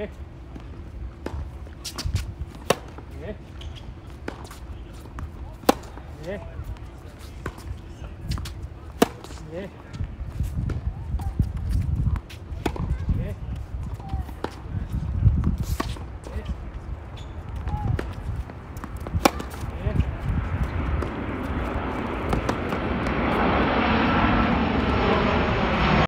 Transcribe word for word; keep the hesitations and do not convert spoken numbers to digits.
Yeah. Yeah. Yeah. Yeah.